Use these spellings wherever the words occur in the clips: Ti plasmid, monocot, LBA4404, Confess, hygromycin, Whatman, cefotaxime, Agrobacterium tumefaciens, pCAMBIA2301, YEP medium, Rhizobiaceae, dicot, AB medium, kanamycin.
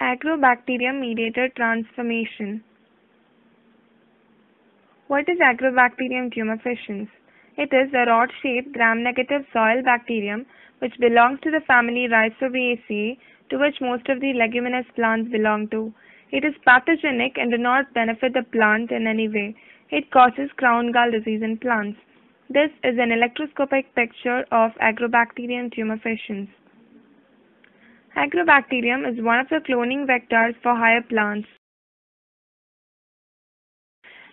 Agrobacterium-mediated transformation. What is Agrobacterium tumefaciens? It is a rod-shaped gram-negative soil bacterium which belongs to the family Rhizobiaceae, to which most of the leguminous plants belong to. It is pathogenic and does not benefit the plant in any way. It causes crown gall disease in plants. This is an electroscopic picture of Agrobacterium tumefaciens. Agrobacterium is one of the cloning vectors for higher plants.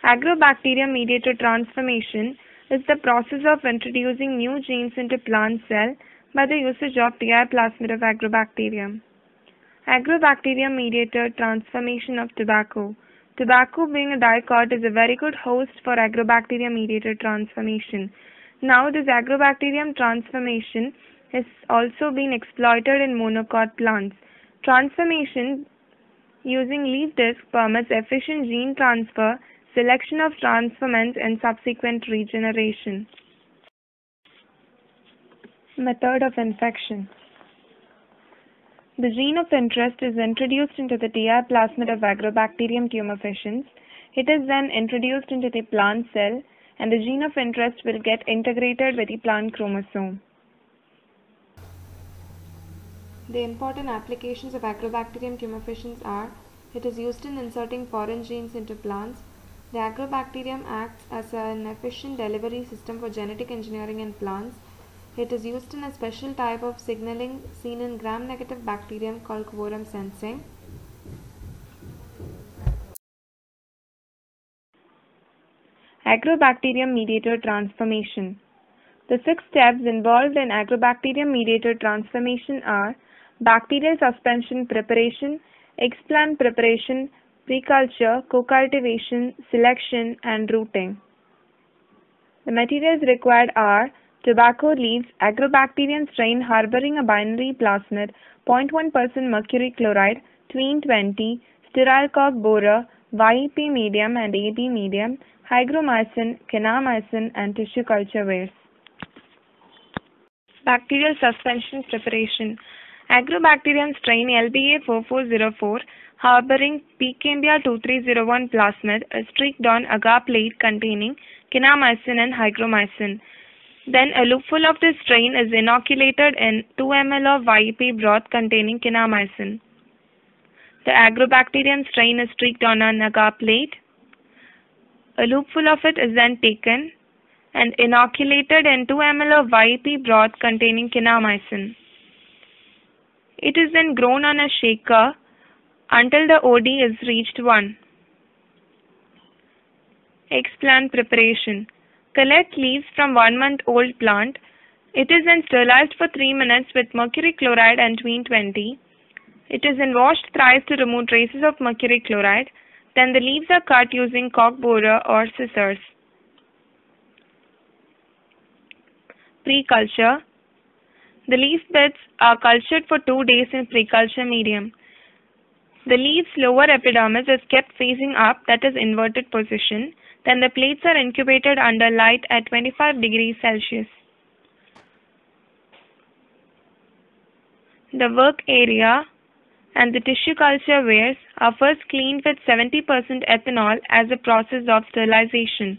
Agrobacterium-mediated transformation is the process of introducing new genes into plant cell by the usage of Ti plasmid of Agrobacterium. Agrobacterium-mediated transformation of tobacco. Tobacco being a dicot is a very good host for Agrobacterium-mediated transformation. Now this Agrobacterium transformation is also being exploited in monocot plants. Transformation using leaf disc permits efficient gene transfer, selection of transformants, and subsequent regeneration. Method of infection. The gene of interest is introduced into the Ti plasmid of Agrobacterium tumefaciens. It is then introduced into the plant cell, and the gene of interest will get integrated with the plant chromosome. The important applications of Agrobacterium tumefaciens are: it is used in inserting foreign genes into plants. The Agrobacterium acts as an efficient delivery system for genetic engineering in plants. It is used in a special type of signaling seen in gram-negative bacterium called quorum sensing. Agrobacterium-mediated transformation. The 6 steps involved in Agrobacterium-mediated transformation are bacterial suspension preparation, explant preparation, pre-culture, co-cultivation, selection, and rooting. The materials required are tobacco leaves, Agrobacterium strain harboring a binary plasmid, 0.1% mercury chloride, tween 20, sterile cork borer, YEP medium and AB medium, hygromycin, kanamycin, and tissue culture wares. Bacterial suspension preparation. Agrobacterium strain LBA4404 harboring pCAMBIA2301 plasmid is streaked on agar plate containing kanamycin and hygromycin. Then a loopful of this strain is inoculated in 2 ml of YEP broth containing kanamycin. The Agrobacterium strain is streaked on an agar plate. A loopful of it is then taken and inoculated in 2 ml of YEP broth containing kanamycin. It is then grown on a shaker until the OD is reached 1. Explant preparation. Collect leaves from 1-month-old plant. It is then sterilized for 3 minutes with mercury chloride and tween 20. It is then washed thrice to remove traces of mercury chloride. Then the leaves are cut using cork borer or scissors. Pre-culture. The leaf beds are cultured for 2 days in pre-culture medium. The leaf's lower epidermis is kept facing up, that is inverted position. Then the plates are incubated under light at 25 degrees Celsius. The work area and the tissue culture wares are first cleaned with 70% ethanol as a process of sterilization.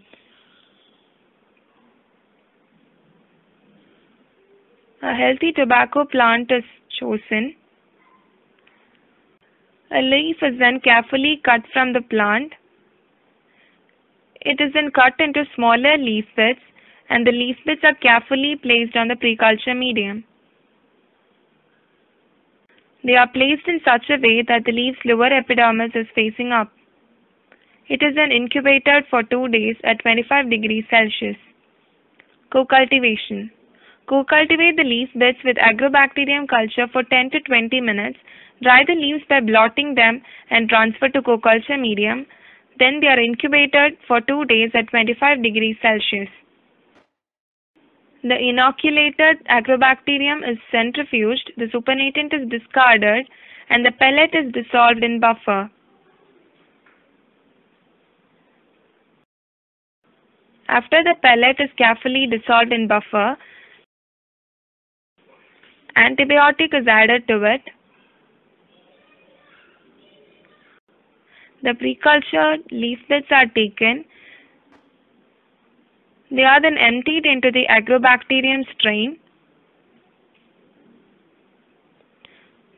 A healthy tobacco plant is chosen. A leaf is then carefully cut from the plant. It is then cut into smaller leaf bits, and the leaf bits are carefully placed on the pre-culture medium. They are placed in such a way that the leaf's lower epidermis is facing up. It is then incubated for 2 days at 25 degrees Celsius. Co-cultivation. Co-cultivate the leaf beds with Agrobacterium culture for 10 to 20 minutes. Dry the leaves by blotting them and transfer to co-culture medium. Then they are incubated for 2 days at 25 degrees Celsius. The inoculated Agrobacterium is centrifuged, the supernatant is discarded, and the pellet is dissolved in buffer. After the pellet is carefully dissolved in buffer, antibiotic is added to it. The pre-cultured leaflets are taken. They are then emptied into the Agrobacterium strain.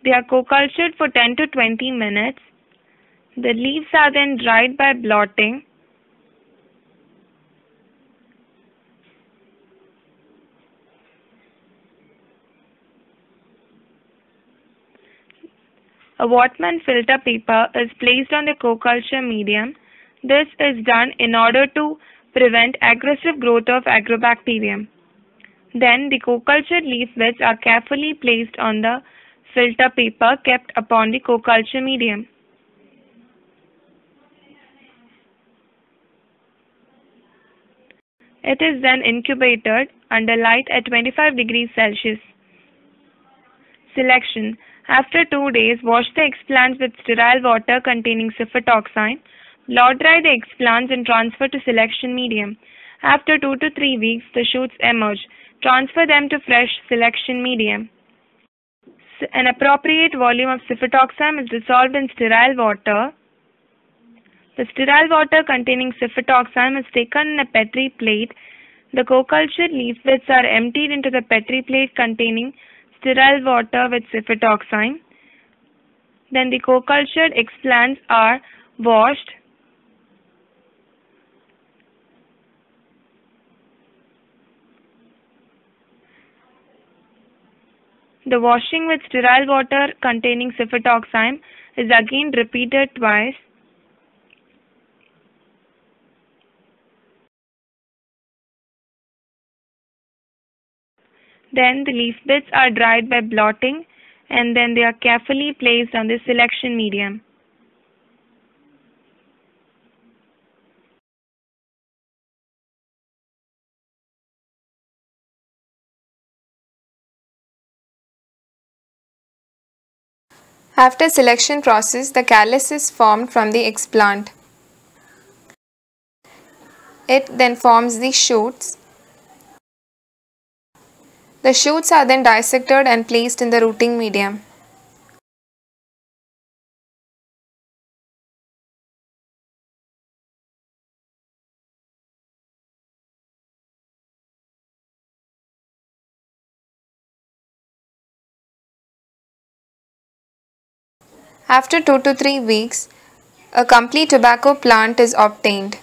They are co-cultured for 10 to 20 minutes. The leaves are then dried by blotting. A Whatman filter paper is placed on the co-culture medium. This is done in order to prevent aggressive growth of Agrobacterium. Then the co-cultured leaflets are carefully placed on the filter paper kept upon the co-culture medium. It is then incubated under light at 25 degrees Celsius. Selection. After 2 days, wash the explants with sterile water containing cefotaxime. Blow dry the explants and transfer to selection medium. After 2 to 3 weeks, the shoots emerge. Transfer them to fresh selection medium. An appropriate volume of cefotaxime is dissolved in sterile water. The sterile water containing cefotaxime is taken in a petri plate. The co-cultured leaflets are emptied into the petri plate containing sterile water with cefotaxime. Then the co-cultured explants are washed. The washing with sterile water containing cefotaxime is again repeated twice. Then the leaflets are dried by blotting and then they are carefully placed on the selection medium. After selection process, the callus is formed from the explant. It then forms the shoots. The shoots are then dissected and placed in the rooting medium. After 2 to 3 weeks, a complete tobacco plant is obtained.